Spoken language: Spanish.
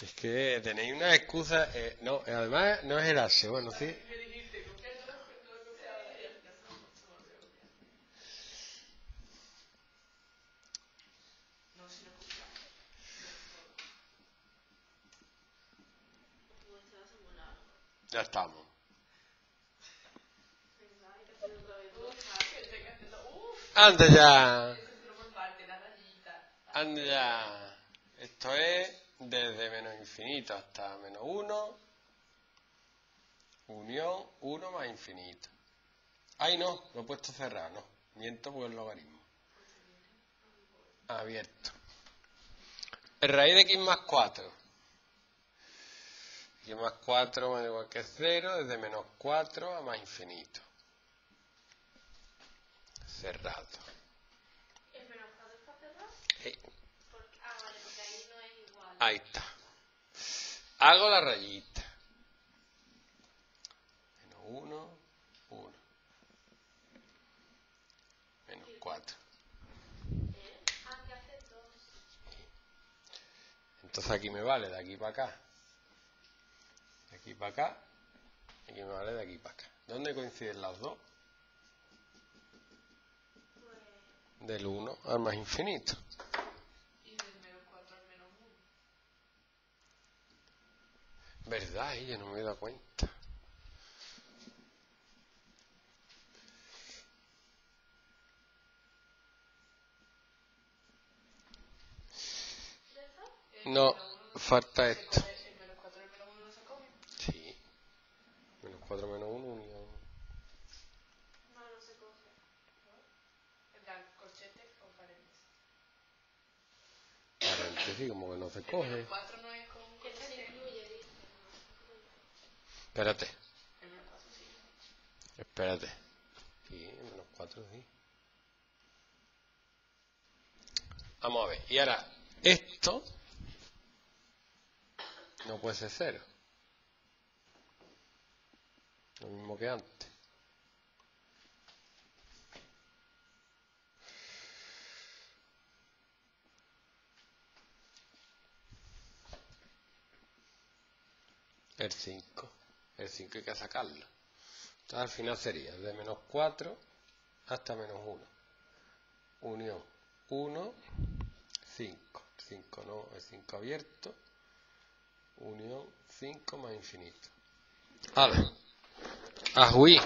Es que tenéis una excusa. No, además no es el ase. Bueno, sí. Ya estamos. Anda ya. Anda ya. Esto es desde menos infinito hasta menos 1. Unión 1 más infinito. Ay, no, lo he puesto cerrado, no. Miento porque es logaritmo. Abierto. Raíz de x más 4. Y más 4 más igual que 0, desde menos 4 a más infinito. Cerrado. ¿El menos 4 está cerrado? Sí. Ah, vale, porque ahí no es igual. Ahí está. Hago la rayita. Menos 1, 1. Menos 4. Ah, que hace 2. Entonces aquí me vale, de aquí para acá. Aquí para acá, y que me vale de aquí para acá. ¿Dónde coinciden las dos? Pues del 1 al más infinito. Y del menos 4 al menos 1. ¿Verdad? Yo no me he dado cuenta. No, falta esto. 4 menos 1 unión. No, no se coge. ¿No? En plan, corchete o paréntesis. Paréntesis, como que no se coge. El 4 no es con un corchete. Espérate. El menos 4 sí. Espérate. Sí, el menos 4 sí. Vamos a ver. Y ahora, esto no puede ser 0. Lo mismo que antes. El 5. El 5 hay que sacarlo. Entonces al final sería de menos 4 hasta menos 1. Unión 1, 5. 5 no, el 5 abierto. Unión 5 más infinito. Vale. Ah, oui.